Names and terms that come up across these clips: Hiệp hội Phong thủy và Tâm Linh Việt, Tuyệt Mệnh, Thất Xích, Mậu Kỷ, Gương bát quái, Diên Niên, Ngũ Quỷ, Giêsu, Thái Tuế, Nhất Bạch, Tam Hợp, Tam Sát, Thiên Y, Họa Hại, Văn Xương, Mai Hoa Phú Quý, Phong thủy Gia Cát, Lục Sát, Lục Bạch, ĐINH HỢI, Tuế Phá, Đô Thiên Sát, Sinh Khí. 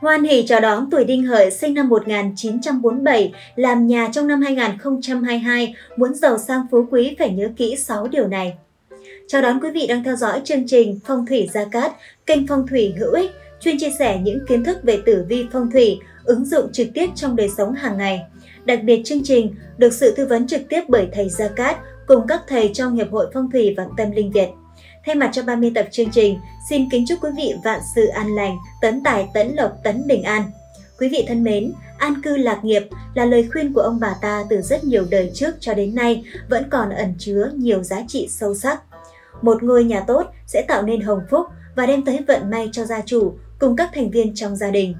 Hoan hỉ chào đón tuổi Đinh Hợi sinh năm 1947, làm nhà trong năm 2022, muốn giàu sang phú quý phải nhớ kỹ 6 điều này. Chào đón quý vị đang theo dõi chương trình Phong thủy Gia Cát, kênh phong thủy hữu ích, chuyên chia sẻ những kiến thức về tử vi phong thủy, ứng dụng trực tiếp trong đời sống hàng ngày. Đặc biệt chương trình được sự tư vấn trực tiếp bởi thầy Gia Cát cùng các thầy trong Hiệp hội Phong thủy và Tâm Linh Việt. Thay mặt cho 30 tập chương trình, xin kính chúc quý vị vạn sự an lành, tấn tài, tấn lộc, tấn bình an. Quý vị thân mến, an cư lạc nghiệp là lời khuyên của ông bà ta từ rất nhiều đời trước cho đến nay vẫn còn ẩn chứa nhiều giá trị sâu sắc. Một ngôi nhà tốt sẽ tạo nên hồng phúc và đem tới vận may cho gia chủ cùng các thành viên trong gia đình.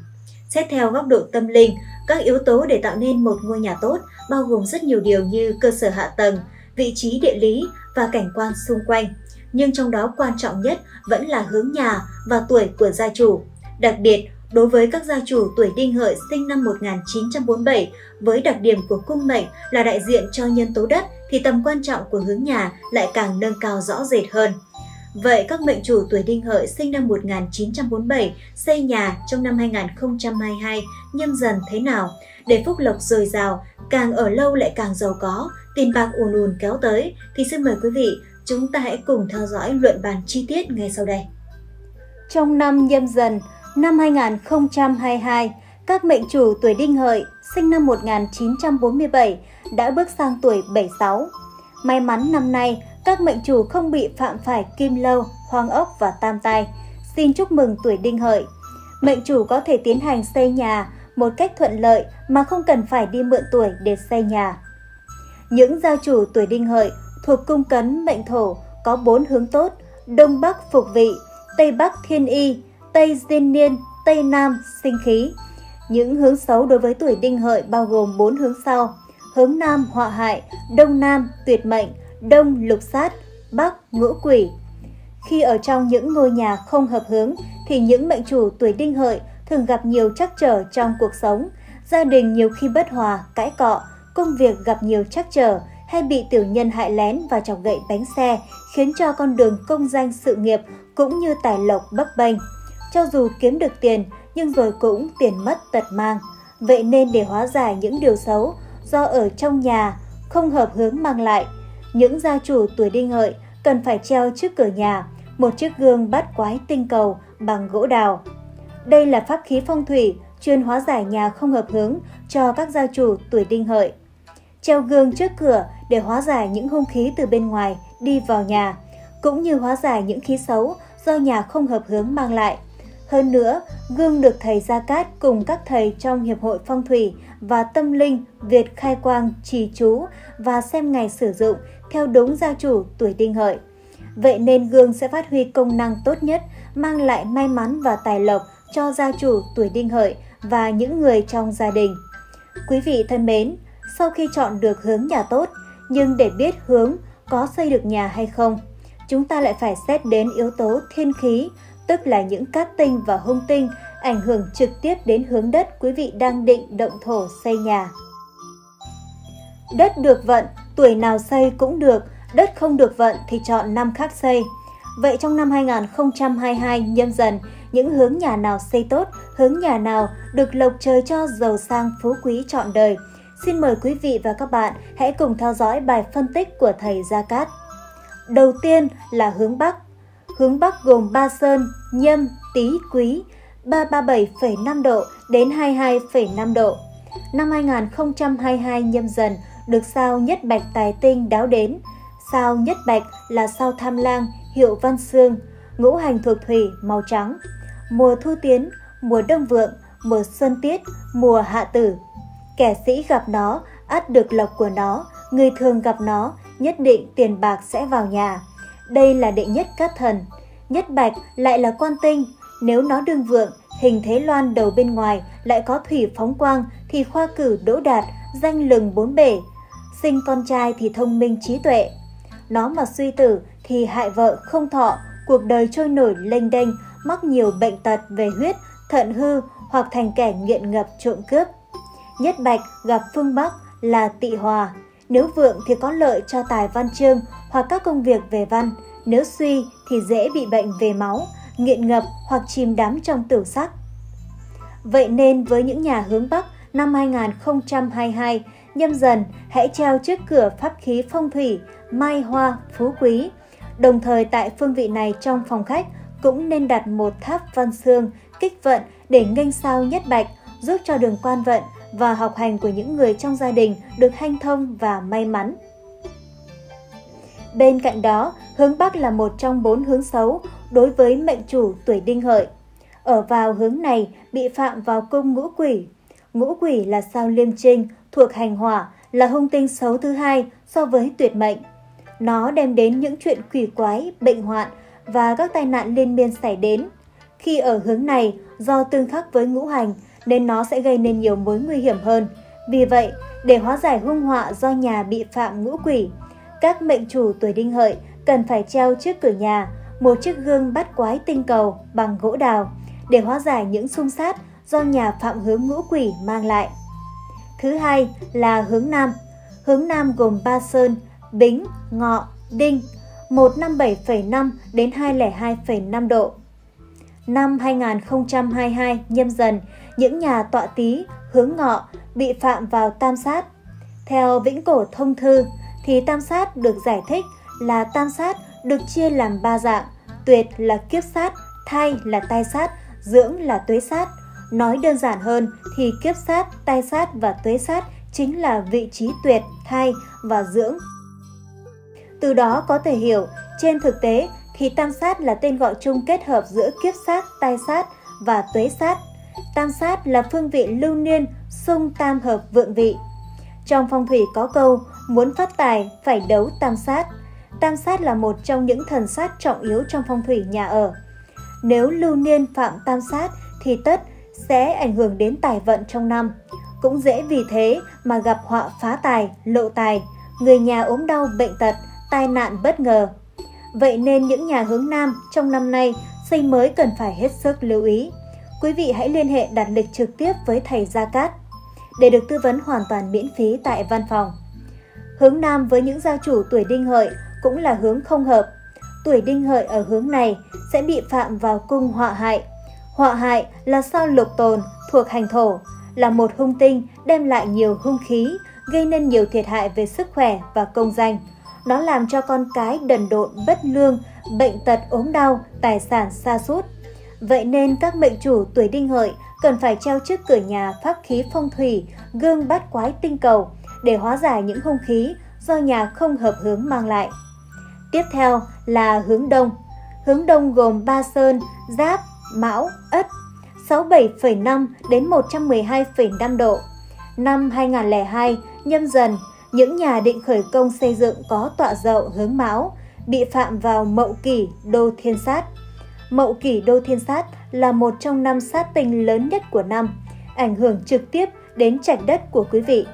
Xét theo góc độ tâm linh, các yếu tố để tạo nên một ngôi nhà tốt bao gồm rất nhiều điều như cơ sở hạ tầng, vị trí địa lý và cảnh quan xung quanh. Nhưng trong đó quan trọng nhất vẫn là hướng nhà và tuổi của gia chủ. Đặc biệt, đối với các gia chủ tuổi Đinh Hợi sinh năm 1947, với đặc điểm của cung mệnh là đại diện cho nhân tố đất thì tầm quan trọng của hướng nhà lại càng nâng cao rõ rệt hơn. Vậy các mệnh chủ tuổi Đinh Hợi sinh năm 1947 xây nhà trong năm 2022 Nhâm Dần thế nào để phúc lộc dồi dào, càng ở lâu lại càng giàu có, tiền bạc ùn ùn kéo tới thì xin mời quý vị chúng ta hãy cùng theo dõi luận bàn chi tiết ngay sau đây. Trong năm Nhâm Dần, năm 2022, các mệnh chủ tuổi Đinh Hợi sinh năm 1947 đã bước sang tuổi 76. May mắn năm nay, các mệnh chủ không bị phạm phải kim lâu, hoang ốc và tam tai. Xin chúc mừng tuổi Đinh Hợi. Mệnh chủ có thể tiến hành xây nhà một cách thuận lợi mà không cần phải đi mượn tuổi để xây nhà. Những gia chủ tuổi Đinh Hợi thuộc cung Cấn mệnh Thổ có 4 hướng tốt: Đông Bắc Phục Vị, Tây Bắc Thiên Y, Tây Diên Niên, Tây Nam Sinh Khí. Những hướng xấu đối với tuổi Đinh Hợi bao gồm 4 hướng sau: hướng Nam Họa Hại, Đông Nam Tuyệt Mệnh, Đông Lục Sát, Bắc Ngũ Quỷ. Khi ở trong những ngôi nhà không hợp hướng thì những mệnh chủ tuổi Đinh Hợi thường gặp nhiều trắc trở trong cuộc sống. Gia đình nhiều khi bất hòa, cãi cọ, công việc gặp nhiều trắc trở, hay bị tiểu nhân hại lén và chọc gậy bánh xe, khiến cho con đường công danh sự nghiệp cũng như tài lộc bấp bênh. Cho dù kiếm được tiền, nhưng rồi cũng tiền mất tật mang. Vậy nên để hóa giải những điều xấu do ở trong nhà không hợp hướng mang lại, những gia chủ tuổi Đinh Hợi cần phải treo trước cửa nhà một chiếc gương bát quái tinh cầu bằng gỗ đào. Đây là pháp khí phong thủy chuyên hóa giải nhà không hợp hướng cho các gia chủ tuổi Đinh Hợi. Treo gương trước cửa để hóa giải những hung khí từ bên ngoài đi vào nhà, cũng như hóa giải những khí xấu do nhà không hợp hướng mang lại. Hơn nữa, gương được thầy Gia Cát cùng các thầy trong Hiệp hội Phong thủy và Tâm Linh Việt khai quang, trì chú và xem ngày sử dụng theo đúng gia chủ tuổi Đinh Hợi. Vậy nên gương sẽ phát huy công năng tốt nhất, mang lại may mắn và tài lộc cho gia chủ tuổi Đinh Hợi và những người trong gia đình. Quý vị thân mến, sau khi chọn được hướng nhà tốt, nhưng để biết hướng có xây được nhà hay không, chúng ta lại phải xét đến yếu tố thiên khí, tức là những cát tinh và hung tinh ảnh hưởng trực tiếp đến hướng đất quý vị đang định động thổ xây nhà. Đất được vận, tuổi nào xây cũng được, đất không được vận thì chọn năm khác xây. Vậy trong năm 2022 Nhâm Dần, những hướng nhà nào xây tốt, hướng nhà nào được lộc trời cho giàu sang phú quý trọn đời? Xin mời quý vị và các bạn hãy cùng theo dõi bài phân tích của thầy Gia Cát. Đầu tiên là hướng Bắc. Hướng Bắc gồm ba sơn Nhâm, Tý, Quý, 337,5 độ đến 22,5 độ. Năm 2022 Nhâm Dần được sao Nhất Bạch tài tinh đáo đến. Sao Nhất Bạch là sao Tham Lang, hiệu Văn Xương, ngũ hành thuộc thủy màu trắng. Mùa thu tiến, mùa đông vượng, mùa xuân tiết, mùa hạ tử. Kẻ sĩ gặp nó, ắt được lộc của nó, người thường gặp nó, nhất định tiền bạc sẽ vào nhà. Đây là đệ nhất cát thần. Nhất Bạch lại là quan tinh, nếu nó đương vượng, hình thế loan đầu bên ngoài, lại có thủy phóng quang thì khoa cử đỗ đạt, danh lừng bốn bể. Sinh con trai thì thông minh trí tuệ. Nó mà suy tử thì hại vợ không thọ, cuộc đời trôi nổi lênh đênh, mắc nhiều bệnh tật về huyết, thận hư hoặc thành kẻ nghiện ngập trộm cướp. Nhất Bạch gặp phương Bắc là Tị Hòa. Nếu vượng thì có lợi cho tài văn chương hoặc các công việc về văn. Nếu suy thì dễ bị bệnh về máu, nghiện ngập hoặc chìm đắm trong tửu sắc. Vậy nên với những nhà hướng Bắc, năm 2022, Nhâm Dần hãy treo trước cửa pháp khí phong thủy Mai Hoa Phú Quý. Đồng thời tại phương vị này trong phòng khách cũng nên đặt một tháp văn xương kích vận để nghênh sao Nhất Bạch, giúp cho đường quan vận và học hành của những người trong gia đình được hanh thông và may mắn. Bên cạnh đó, hướng Bắc là một trong 4 hướng xấu đối với mệnh chủ tuổi Đinh Hợi. Ở vào hướng này bị phạm vào cung Ngũ Quỷ. Ngũ Quỷ là sao liêm trinh, thuộc hành hỏa, là hung tinh xấu thứ hai so với tuyệt mệnh. Nó đem đến những chuyện quỷ quái, bệnh hoạn và các tai nạn liên miên xảy đến. Khi ở hướng này, do tương khắc với ngũ hành nên nó sẽ gây nên nhiều mối nguy hiểm hơn. Vì vậy, để hóa giải hung họa do nhà bị phạm Ngũ Quỷ, các mệnh chủ tuổi Đinh Hợi cần phải treo trước cửa nhà một chiếc gương bắt quái tinh cầu bằng gỗ đào để hóa giải những xung sát do nhà phạm hướng Ngũ Quỷ mang lại. Thứ hai là hướng Nam. Hướng Nam gồm 3 sơn, Bính, Ngọ, Đinh, 157,5 đến 202,5 độ. Năm 2022 Nhâm Dần, những nhà tọa Tý hướng Ngọ bị phạm vào Tam Sát. Theo Vĩnh Cổ Thông Thư thì Tam Sát được giải thích là Tam Sát được chia làm 3 dạng, tuyệt là kiếp sát, thai là tai sát, dưỡng là tuế sát. Nói đơn giản hơn thì kiếp sát, tai sát và tuế sát chính là vị trí tuyệt, thai và dưỡng. Từ đó có thể hiểu, trên thực tế thì tam sát là tên gọi chung kết hợp giữa kiếp sát, tai sát và tuế sát. Tam sát là phương vị lưu niên, xung tam hợp vượng vị. Trong phong thủy có câu, muốn phát tài phải đấu tam sát. Tam sát là một trong những thần sát trọng yếu trong phong thủy nhà ở. Nếu lưu niên phạm tam sát thì tất sẽ ảnh hưởng đến tài vận trong năm. Cũng dễ vì thế mà gặp họa phá tài, lộ tài, người nhà ốm đau, bệnh tật, tai nạn bất ngờ. Vậy nên những nhà hướng Nam trong năm nay xây mới cần phải hết sức lưu ý. Quý vị hãy liên hệ đặt lịch trực tiếp với thầy Gia Cát để được tư vấn hoàn toàn miễn phí tại văn phòng. Hướng Nam với những gia chủ tuổi Đinh Hợi cũng là hướng không hợp. Tuổi Đinh Hợi ở hướng này sẽ bị phạm vào cung Họa Hại. Họa Hại là sao Lục Tồn thuộc hành thổ, là một hung tinh đem lại nhiều hung khí, gây nên nhiều thiệt hại về sức khỏe và công danh. Nó làm cho con cái đần độn, bất lương, bệnh tật, ốm đau, tài sản sa sút. Vậy nên các mệnh chủ tuổi Đinh Hợi cần phải treo trước cửa nhà pháp khí phong thủy, gương bát quái tinh cầu để hóa giải những hung khí do nhà không hợp hướng mang lại. Tiếp theo là hướng Đông. Hướng Đông gồm 3 sơn, Giáp, Mão, Ất, 67,5 đến 112,5 độ. Năm 2002, Nhâm Dần, những nhà định khởi công xây dựng có tọa Dậu hướng Mão bị phạm vào Mậu Kỷ, Đô Thiên Sát. Mậu Kỷ, Đô Thiên Sát là một trong 5 sát tinh lớn nhất của năm, ảnh hưởng trực tiếp đến trạch đất của quý vị.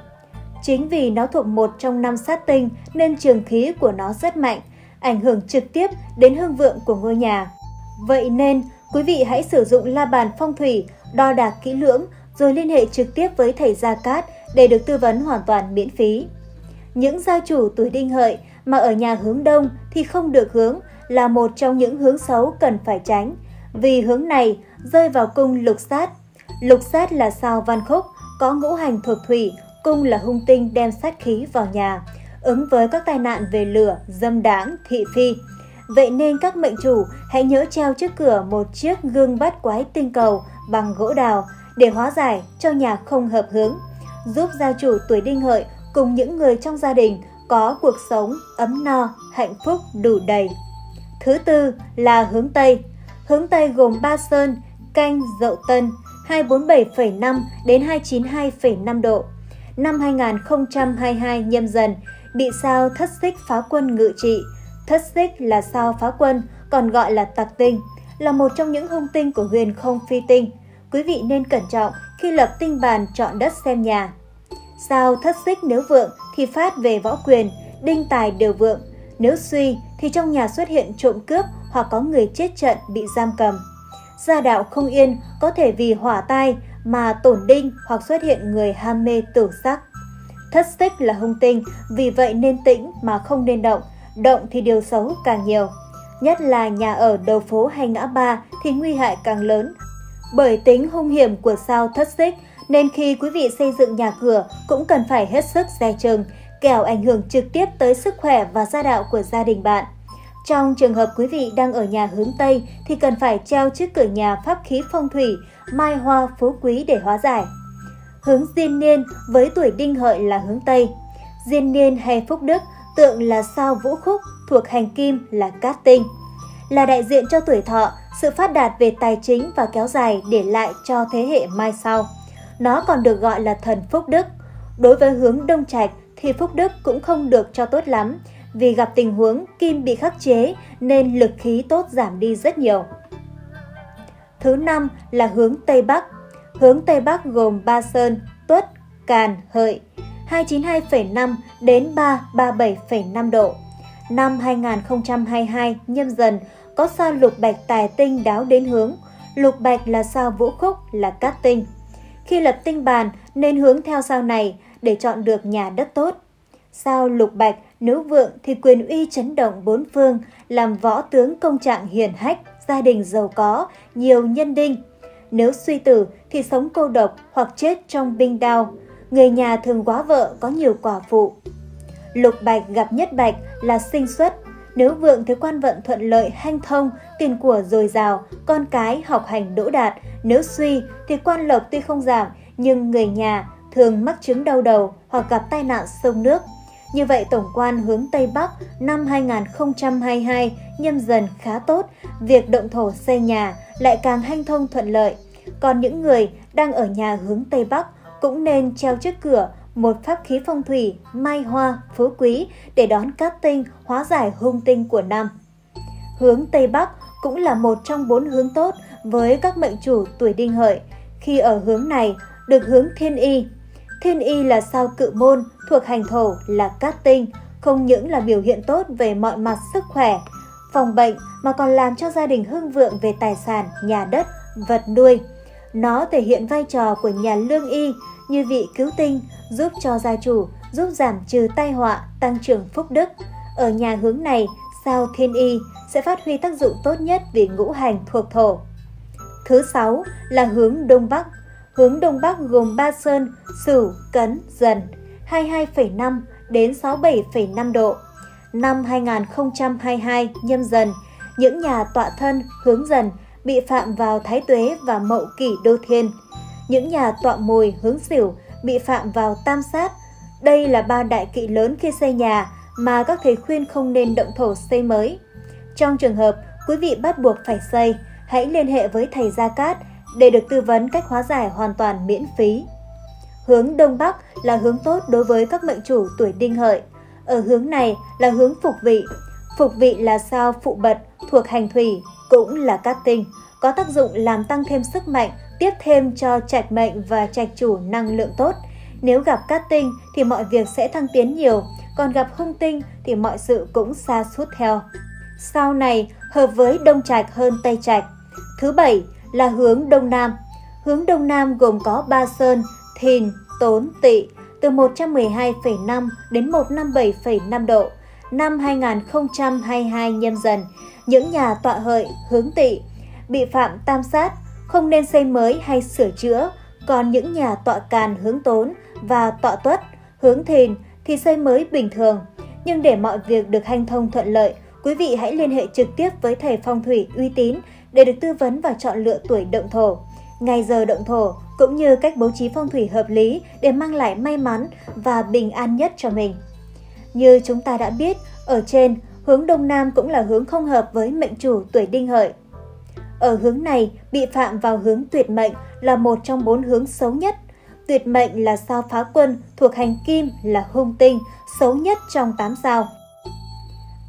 Chính vì nó thuộc một trong 5 sát tinh nên trường khí của nó rất mạnh, ảnh hưởng trực tiếp đến hương vượng của ngôi nhà. Vậy nên, quý vị hãy sử dụng la bàn phong thủy, đo đạc kỹ lưỡng rồi liên hệ trực tiếp với thầy Gia Cát để được tư vấn hoàn toàn miễn phí. Những gia chủ tuổi Đinh Hợi mà ở nhà hướng Đông thì không được hướng là một trong những hướng xấu cần phải tránh, vì hướng này rơi vào cung Lục Sát. Lục Sát là sao Văn Khúc, có ngũ hành thuộc thủy, cung là hung tinh đem sát khí vào nhà, ứng với các tai nạn về lửa, dâm đãng, thị phi. Vậy nên các mệnh chủ hãy nhớ treo trước cửa một chiếc gương bát quái tinh cầu bằng gỗ đào để hóa giải cho nhà không hợp hướng, giúp gia chủ tuổi Đinh Hợi cùng những người trong gia đình có cuộc sống ấm no, hạnh phúc đủ đầy. Thứ tư là hướng Tây. Hướng Tây gồm 3 sơn, Canh, Dậu, Tân, 247,5 đến 292,5 độ. Năm 2022 Nhâm Dần bị sao Thất Xích phá quân ngự trị. Thất Xích là sao phá quân, còn gọi là tặc tinh, là một trong những hung tinh của huyền không phi tinh. Quý vị nên cẩn trọng khi lập tinh bàn chọn đất xem nhà. Sao Thất Xích nếu vượng thì phát về võ quyền, đinh tài đều vượng. Nếu suy thì trong nhà xuất hiện trộm cướp hoặc có người chết trận bị giam cầm. Gia đạo không yên có thể vì hỏa tai mà tổn đinh hoặc xuất hiện người ham mê tử sắc. Thất Xích là hung tinh, vì vậy nên tĩnh mà không nên động. Động thì điều xấu càng nhiều. Nhất là nhà ở đầu phố hay ngã ba thì nguy hại càng lớn. Bởi tính hung hiểm của sao thất xích nên khi quý vị xây dựng nhà cửa cũng cần phải hết sức dè chừng, kẻo ảnh hưởng trực tiếp tới sức khỏe và gia đạo của gia đình bạn. Trong trường hợp quý vị đang ở nhà hướng Tây thì cần phải treo trước cửa nhà pháp khí phong thủy Mai Hoa Phú Quý để hóa giải. Hướng Diên Niên với tuổi Đinh Hợi là hướng Tây. Diên Niên hay Phúc Đức tượng là sao Vũ Khúc, thuộc hành kim là Cát Tinh, là đại diện cho tuổi thọ, sự phát đạt về tài chính và kéo dài để lại cho thế hệ mai sau. Nó còn được gọi là thần Phúc Đức. Đối với hướng Đông Trạch thì Phúc Đức cũng không được cho tốt lắm, vì gặp tình huống kim bị khắc chế nên lực khí tốt giảm đi rất nhiều. Thứ năm là hướng Tây Bắc. Hướng Tây Bắc gồm Ba Sơn, Tuất, Càn, Hợi, 292,5 đến 337,5 độ. Năm 2022 Nhâm Dần có sao Lục Bạch tài tinh đáo đến hướng. Lục Bạch là sao Vũ Khúc là Cát Tinh. Khi lập tinh bàn nên hướng theo sao này để chọn được nhà đất tốt. Sao Lục Bạch nữ vượng thì quyền uy chấn động bốn phương, làm võ tướng công trạng hiển hách, gia đình giàu có, nhiều nhân đinh. Nếu suy tử thì sống cô độc hoặc chết trong binh đao. Người nhà thường quá vợ, có nhiều quả phụ. Lục Bạch gặp Nhất Bạch là sinh xuất. Nếu vượng thế quan vận thuận lợi, hanh thông, tiền của dồi dào, con cái học hành đỗ đạt. Nếu suy thì quan lộc tuy không giảm nhưng người nhà thường mắc chứng đau đầu hoặc gặp tai nạn sông nước. Như vậy tổng quan hướng Tây Bắc năm 2022 Nhâm Dần khá tốt, việc động thổ xây nhà lại càng hanh thông thuận lợi. Còn những người đang ở nhà hướng Tây Bắc cũng nên treo trước cửa một pháp khí phong thủy Mai Hoa Phú Quý để đón cát tinh, hóa giải hung tinh của năm. Hướng Tây Bắc cũng là một trong bốn hướng tốt với các mệnh chủ tuổi Đinh Hợi. Khi ở hướng này được hướng Thiên Y. Thiên Y là sao Cự Môn, thuộc hành thổ là Cát Tinh, không những là biểu hiện tốt về mọi mặt sức khỏe, phòng bệnh mà còn làm cho gia đình hưng vượng về tài sản, nhà đất, vật nuôi. Nó thể hiện vai trò của nhà lương y như vị cứu tinh, giúp cho gia chủ, giúp giảm trừ tai họa, tăng trưởng phúc đức. Ở nhà hướng này, sao Thiên Y sẽ phát huy tác dụng tốt nhất vì ngũ hành thuộc thổ. Thứ sáu là hướng Đông Bắc. Hướng Đông Bắc gồm Ba Sơn, Sửu, Cấn, Dần, 22,5 đến 67,5 độ. Năm 2022 Nhâm Dần, những nhà tọa thân hướng Dần bị phạm vào Thái Tuế và Mậu Kỷ Đô Thiên. Những nhà tọa Mùi hướng Sửu bị phạm vào Tam Sát. Đây là ba đại kỵ lớn khi xây nhà mà các thầy khuyên không nên động thổ xây mới. Trong trường hợp quý vị bắt buộc phải xây, hãy liên hệ với thầy Gia Cát để được tư vấn cách hóa giải hoàn toàn miễn phí. Hướng Đông Bắc là hướng tốt đối với các mệnh chủ tuổi Đinh Hợi. Ở hướng này là hướng Phục Vị. Phục Vị là sao Phụ Bật, thuộc hành thủy, cũng là Cát Tinh, có tác dụng làm tăng thêm sức mạnh, tiếp thêm cho trạch mệnh và trạch chủ năng lượng tốt. Nếu gặp Cát Tinh thì mọi việc sẽ thăng tiến nhiều, còn gặp hung tinh thì mọi sự cũng sa sút theo. Sao này hợp với Đông Trạch hơn Tây Trạch. Thứ bảy là hướng Đông Nam. Hướng Đông Nam gồm có Ba Sơn, Thìn, Tốn, Tỵ, từ 112,5 đến 157,5 độ. Năm 2022 Nhâm Dần, những nhà tọa Hợi hướng Tỵ bị phạm Tam Sát, không nên xây mới hay sửa chữa. Còn những nhà tọa Càn hướng Tốn và tọa Tuất hướng Thìn thì xây mới bình thường. Nhưng để mọi việc được hanh thông thuận lợi, quý vị hãy liên hệ trực tiếp với thầy phong thủy uy tín để được tư vấn và chọn lựa tuổi động thổ, ngày giờ động thổ cũng như cách bố trí phong thủy hợp lý để mang lại may mắn và bình an nhất cho mình. Như chúng ta đã biết, ở trên, hướng Đông Nam cũng là hướng không hợp với mệnh chủ tuổi Đinh Hợi. Ở hướng này, bị phạm vào hướng Tuyệt Mệnh là một trong bốn hướng xấu nhất. Tuyệt Mệnh là sao Phá Quân, thuộc hành kim là hung tinh, xấu nhất trong 8 sao.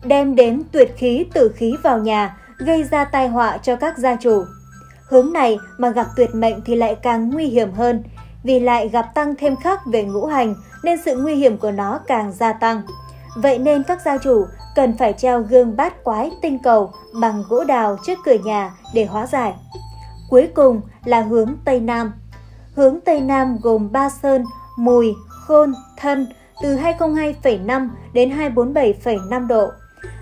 Đem đến tuyệt khí, tử khí vào nhà, gây ra tai họa cho các gia chủ. Hướng này mà gặp Tuyệt Mệnh thì lại càng nguy hiểm hơn, vì lại gặp tăng thêm khắc về ngũ hành nên sự nguy hiểm của nó càng gia tăng. Vậy nên các gia chủ cần phải treo gương bát quái tinh cầu bằng gỗ đào trước cửa nhà để hóa giải. Cuối cùng là hướng Tây Nam. Hướng Tây Nam gồm Ba Sơn, Mùi, Khôn, Thân, từ 202,5 đến 247,5 độ.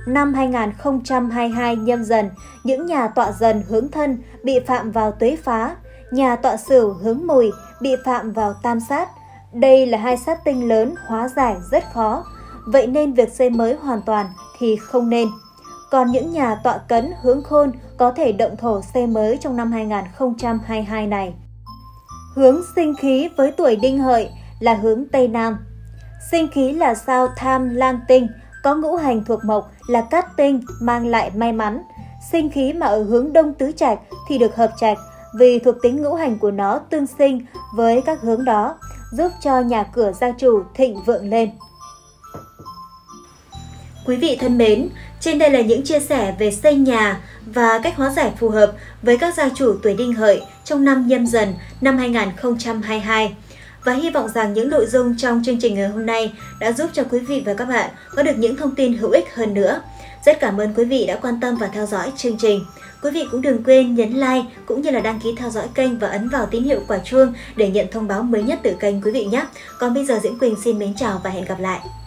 Năm 2022 Nhâm Dần, những nhà tọa Dần hướng Thân bị phạm vào Tuế Phá. nhà tọa sửu hướng mùi bị phạm vào tam sát. Đây là hai sát tinh lớn hóa giải rất khó, vậy nên việc xây mới hoàn toàn thì không nên. Còn những nhà tọa cấn hướng khôn có thể động thổ xây mới trong năm 2022 này. Hướng sinh khí với tuổi đinh hợi là hướng Tây Nam. Sinh khí là sao tham lang tinh, có ngũ hành thuộc mộc là cát tinh mang lại may mắn. Sinh khí mà ở hướng đông tứ trạch thì được hợp trạch vì thuộc tính ngũ hành của nó tương sinh với các hướng đó, giúp cho nhà cửa gia chủ thịnh vượng lên. Quý vị thân mến, trên đây là những chia sẻ về xây nhà và cách hóa giải phù hợp với các gia chủ tuổi đinh hợi trong năm nhâm dần năm 2022. Và hy vọng rằng những nội dung trong chương trình ngày hôm nay đã giúp cho quý vị và các bạn có được những thông tin hữu ích hơn nữa. Rất cảm ơn quý vị đã quan tâm và theo dõi chương trình. Quý vị cũng đừng quên nhấn like cũng như là đăng ký theo dõi kênh và ấn vào tín hiệu quả chuông để nhận thông báo mới nhất từ kênh quý vị nhé. Còn bây giờ Diễm Quỳnh xin mến chào và hẹn gặp lại.